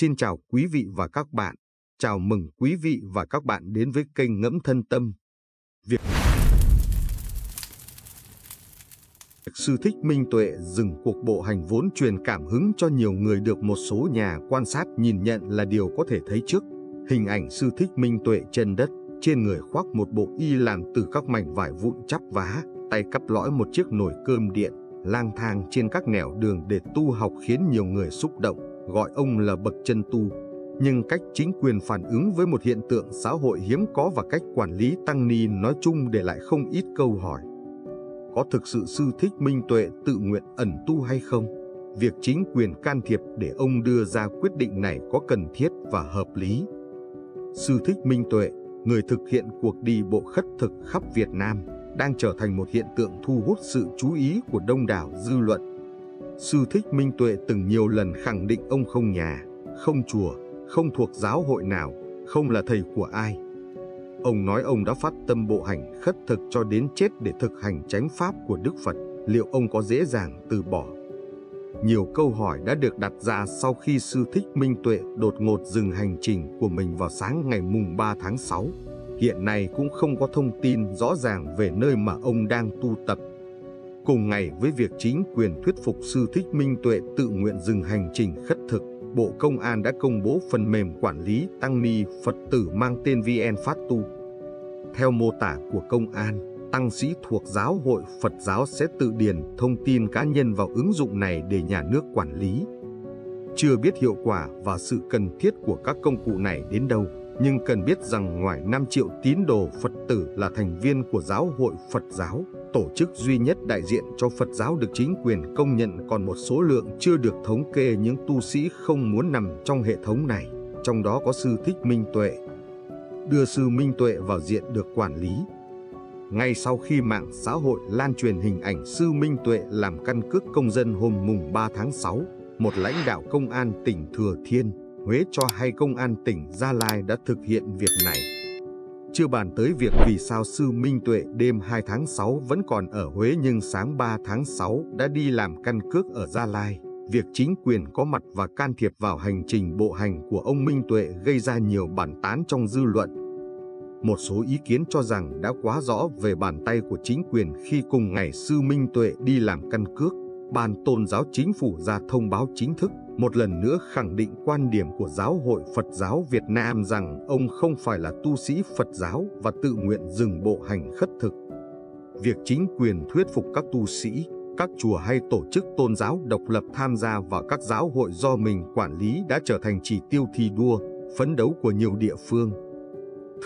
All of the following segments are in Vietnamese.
Xin chào quý vị và các bạn. Chào mừng quý vị và các bạn đến với kênh Ngẫm Thân Tâm. Việc sư Thích Minh Tuệ dừng cuộc bộ hành vốn truyền cảm hứng cho nhiều người được một số nhà quan sát nhìn nhận là điều có thể thấy trước. Hình ảnh sư Thích Minh Tuệ trên đất, trên người khoác một bộ y làm từ các mảnh vải vụn chắp vá, tay cắp lõi một chiếc nồi cơm điện, lang thang trên các nẻo đường để tu học khiến nhiều người xúc động, gọi ông là bậc chân tu. Nhưng cách chính quyền phản ứng với một hiện tượng xã hội hiếm có và cách quản lý tăng ni nói chung để lại không ít câu hỏi. Có thực sự sư Thích Minh Tuệ tự nguyện ẩn tu hay không? Việc chính quyền can thiệp để ông đưa ra quyết định này có cần thiết và hợp lý? Sư Thích Minh Tuệ, người thực hiện cuộc đi bộ khất thực khắp Việt Nam, đang trở thành một hiện tượng thu hút sự chú ý của đông đảo dư luận. Sư Thích Minh Tuệ từng nhiều lần khẳng định ông không nhà, không chùa, không thuộc giáo hội nào, không là thầy của ai. Ông nói ông đã phát tâm bộ hành khất thực cho đến chết để thực hành chánh pháp của Đức Phật, liệu ông có dễ dàng từ bỏ? Nhiều câu hỏi đã được đặt ra sau khi sư Thích Minh Tuệ đột ngột dừng hành trình của mình vào sáng ngày mùng 3 tháng 6. Hiện nay cũng không có thông tin rõ ràng về nơi mà ông đang tu tập. Cùng ngày với việc chính quyền thuyết phục sư Thích Minh Tuệ tự nguyện dừng hành trình khất thực, Bộ Công an đã công bố phần mềm quản lý tăng ni Phật tử mang tên VnPhatTu. Theo mô tả của Công an, tăng sĩ thuộc Giáo hội Phật giáo sẽ tự điền thông tin cá nhân vào ứng dụng này để nhà nước quản lý. Chưa biết hiệu quả và sự cần thiết của các công cụ này đến đâu, nhưng cần biết rằng ngoài 5 triệu tín đồ Phật tử là thành viên của Giáo hội Phật giáo, tổ chức duy nhất đại diện cho Phật giáo được chính quyền công nhận, còn một số lượng chưa được thống kê những tu sĩ không muốn nằm trong hệ thống này, trong đó có sư Thích Minh Tuệ. Đưa sư Minh Tuệ vào diện được quản lý. Ngay sau khi mạng xã hội lan truyền hình ảnh sư Minh Tuệ làm căn cước công dân hôm mùng 3 tháng 6, một lãnh đạo công an tỉnh Thừa Thiên, Huế cho hay công an tỉnh Gia Lai đã thực hiện việc này. Chưa bàn tới việc vì sao sư Minh Tuệ đêm 2 tháng 6 vẫn còn ở Huế nhưng sáng 3 tháng 6 đã đi làm căn cước ở Gia Lai. Việc chính quyền có mặt và can thiệp vào hành trình bộ hành của ông Minh Tuệ gây ra nhiều bàn tán trong dư luận. Một số ý kiến cho rằng đã quá rõ về bàn tay của chính quyền khi cùng ngày sư Minh Tuệ đi làm căn cước. Ban Tôn giáo Chính phủ ra thông báo chính thức, một lần nữa khẳng định quan điểm của Giáo hội Phật giáo Việt Nam rằng ông không phải là tu sĩ Phật giáo và tự nguyện dừng bộ hành khất thực. Việc chính quyền thuyết phục các tu sĩ, các chùa hay tổ chức tôn giáo độc lập tham gia vào các giáo hội do mình quản lý đã trở thành chỉ tiêu thi đua, phấn đấu của nhiều địa phương.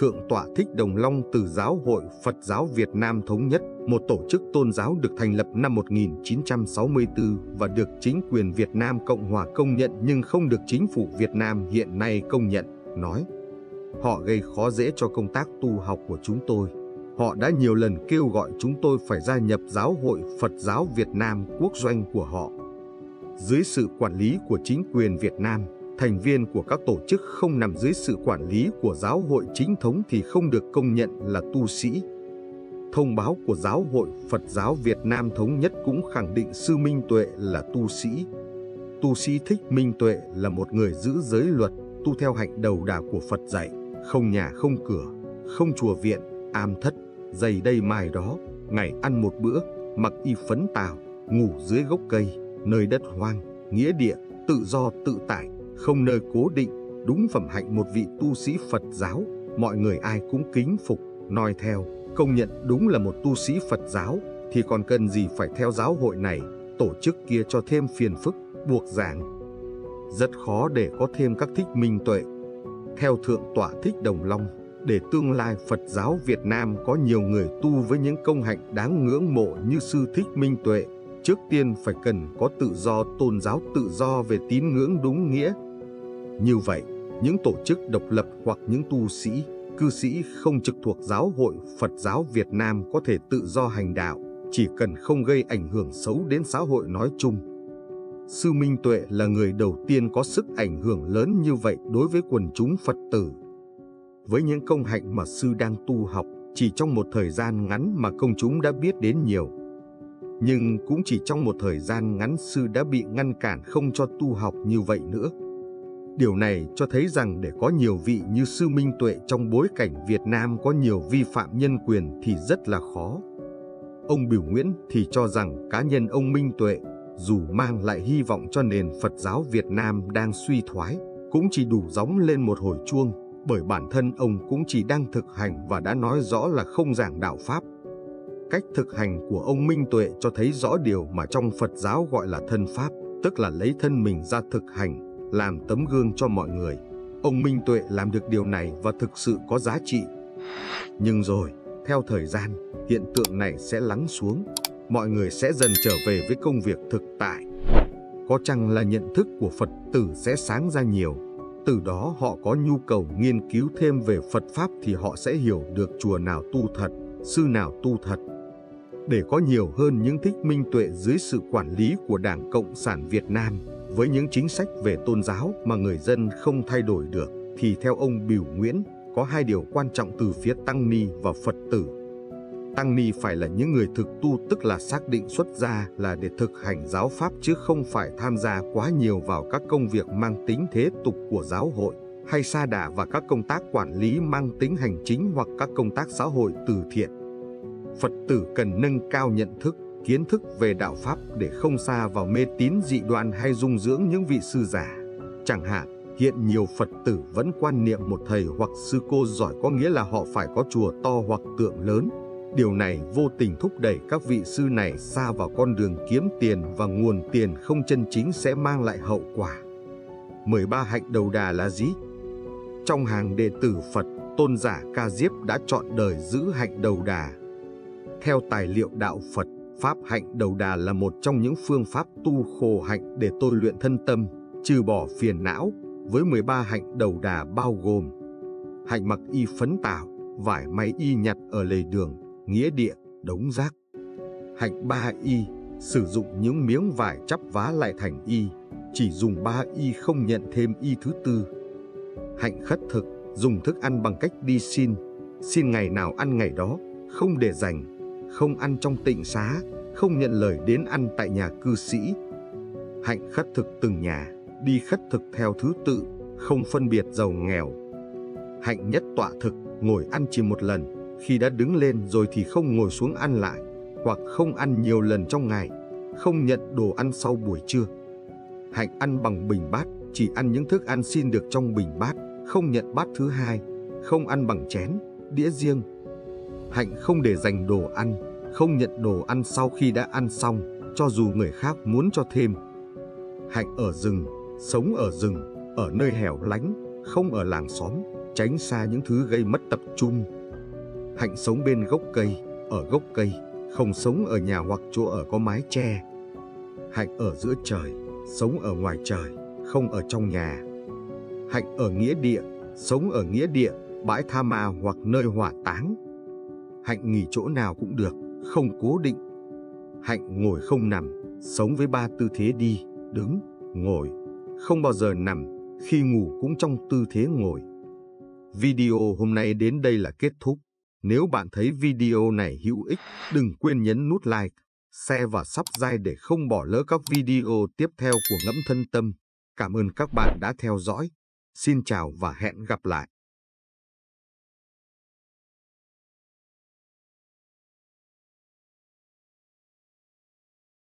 Thượng tọa Thích Đồng Long từ Giáo hội Phật giáo Việt Nam Thống nhất, một tổ chức tôn giáo được thành lập năm 1964 và được chính quyền Việt Nam Cộng hòa công nhận nhưng không được chính phủ Việt Nam hiện nay công nhận, nói: "Họ gây khó dễ cho công tác tu học của chúng tôi. Họ đã nhiều lần kêu gọi chúng tôi phải gia nhập Giáo hội Phật giáo Việt Nam quốc doanh của họ." Dưới sự quản lý của chính quyền Việt Nam, thành viên của các tổ chức không nằm dưới sự quản lý của giáo hội chính thống thì không được công nhận là tu sĩ. Thông báo của Giáo hội Phật giáo Việt Nam Thống nhất cũng khẳng định sư Minh Tuệ là tu sĩ. Tu sĩ Thích Minh Tuệ là một người giữ giới luật, tu theo hạnh đầu đà của Phật dạy, không nhà không cửa, không chùa viện, am thất, giày đây mài đó, ngày ăn một bữa, mặc y phấn tào, ngủ dưới gốc cây, nơi đất hoang, nghĩa địa, tự do tự tại, không nơi cố định, đúng phẩm hạnh một vị tu sĩ Phật giáo, mọi người ai cũng kính phục, noi theo, công nhận đúng là một tu sĩ Phật giáo, thì còn cần gì phải theo giáo hội này, tổ chức kia cho thêm phiền phức, buộc giảng. Rất khó để có thêm các Thích Minh Tuệ. Theo Thượng tọa Thích Đồng Long, để tương lai Phật giáo Việt Nam có nhiều người tu với những công hạnh đáng ngưỡng mộ như sư Thích Minh Tuệ, trước tiên phải cần có tự do tôn giáo, tự do về tín ngưỡng đúng nghĩa. Như vậy, những tổ chức độc lập hoặc những tu sĩ, cư sĩ không trực thuộc Giáo hội Phật giáo Việt Nam có thể tự do hành đạo, chỉ cần không gây ảnh hưởng xấu đến xã hội nói chung. Sư Minh Tuệ là người đầu tiên có sức ảnh hưởng lớn như vậy đối với quần chúng Phật tử. Với những công hạnh mà sư đang tu học, chỉ trong một thời gian ngắn mà công chúng đã biết đến nhiều. Nhưng cũng chỉ trong một thời gian ngắn sư đã bị ngăn cản không cho tu học như vậy nữa. Điều này cho thấy rằng để có nhiều vị như Sư Minh Tuệ trong bối cảnh Việt Nam có nhiều vi phạm nhân quyền thì rất là khó. Ông Bửu Nguyễn thì cho rằng cá nhân ông Minh Tuệ, dù mang lại hy vọng cho nền Phật giáo Việt Nam đang suy thoái, cũng chỉ đủ gióng lên một hồi chuông, bởi bản thân ông cũng chỉ đang thực hành và đã nói rõ là không giảng đạo Pháp. Cách thực hành của ông Minh Tuệ cho thấy rõ điều mà trong Phật giáo gọi là thân Pháp, tức là lấy thân mình ra thực hành, làm tấm gương cho mọi người. Ông Minh Tuệ làm được điều này và thực sự có giá trị. Nhưng rồi, theo thời gian, hiện tượng này sẽ lắng xuống. Mọi người sẽ dần trở về với công việc thực tại. Có chăng là nhận thức của Phật tử sẽ sáng ra nhiều. Từ đó họ có nhu cầu nghiên cứu thêm về Phật Pháp thì họ sẽ hiểu được chùa nào tu thật, sư nào tu thật. Để có nhiều hơn những Thích Minh Tuệ dưới sự quản lý của Đảng Cộng sản Việt Nam, với những chính sách về tôn giáo mà người dân không thay đổi được, thì theo ông Bửu Nguyễn, có hai điều quan trọng từ phía Tăng Ni và Phật tử. Tăng Ni phải là những người thực tu, tức là xác định xuất gia là để thực hành giáo Pháp chứ không phải tham gia quá nhiều vào các công việc mang tính thế tục của giáo hội, hay sa đà và các công tác quản lý mang tính hành chính hoặc các công tác xã hội từ thiện. Phật tử cần nâng cao nhận thức, kiến thức về đạo Pháp để không sa vào mê tín dị đoan hay dung dưỡng những vị sư giả. Chẳng hạn, hiện nhiều Phật tử vẫn quan niệm một thầy hoặc sư cô giỏi có nghĩa là họ phải có chùa to hoặc tượng lớn. Điều này vô tình thúc đẩy các vị sư này sa vào con đường kiếm tiền, và nguồn tiền không chân chính sẽ mang lại hậu quả. 13 hạnh đầu đà là gì? Trong hàng đệ tử Phật, tôn giả Ca Diếp đã chọn đời giữ hạnh đầu đà. Theo tài liệu đạo Phật, Pháp hạnh đầu đà là một trong những phương pháp tu khổ hạnh để tôi luyện thân tâm, trừ bỏ phiền não, với 13 hạnh đầu đà bao gồm hạnh mặc y phấn tảo, vải may y nhặt ở lề đường, nghĩa địa, đống rác; hạnh ba y, sử dụng những miếng vải chắp vá lại thành y, chỉ dùng 3 y không nhận thêm y thứ tư; hạnh khất thực, dùng thức ăn bằng cách đi xin, xin ngày nào ăn ngày đó, không để dành, không ăn trong tịnh xá, không nhận lời đến ăn tại nhà cư sĩ; hạnh khất thực từng nhà, đi khất thực theo thứ tự, không phân biệt giàu nghèo; hạnh nhất tọa thực, ngồi ăn chỉ một lần, khi đã đứng lên rồi thì không ngồi xuống ăn lại, hoặc không ăn nhiều lần trong ngày, không nhận đồ ăn sau buổi trưa; hạnh ăn bằng bình bát, chỉ ăn những thức ăn xin được trong bình bát, không nhận bát thứ hai, không ăn bằng chén, đĩa riêng; hạnh không để dành đồ ăn, không nhận đồ ăn sau khi đã ăn xong, cho dù người khác muốn cho thêm; hạnh ở rừng, sống ở rừng, ở nơi hẻo lánh, không ở làng xóm, tránh xa những thứ gây mất tập trung; hạnh sống bên gốc cây, ở gốc cây, không sống ở nhà hoặc chỗ ở có mái che; hạnh ở giữa trời, sống ở ngoài trời, không ở trong nhà; hạnh ở nghĩa địa, sống ở nghĩa địa, bãi tha ma hoặc nơi hỏa táng; hạnh nghỉ chỗ nào cũng được, không cố định; hạnh ngồi không nằm, sống với 3 tư thế đi, đứng, ngồi, không bao giờ nằm, khi ngủ cũng trong tư thế ngồi. Video hôm nay đến đây là kết thúc. Nếu bạn thấy video này hữu ích, đừng quên nhấn nút like, share và subscribe để không bỏ lỡ các video tiếp theo của Ngẫm Thân Tâm. Cảm ơn các bạn đã theo dõi. Xin chào và hẹn gặp lại.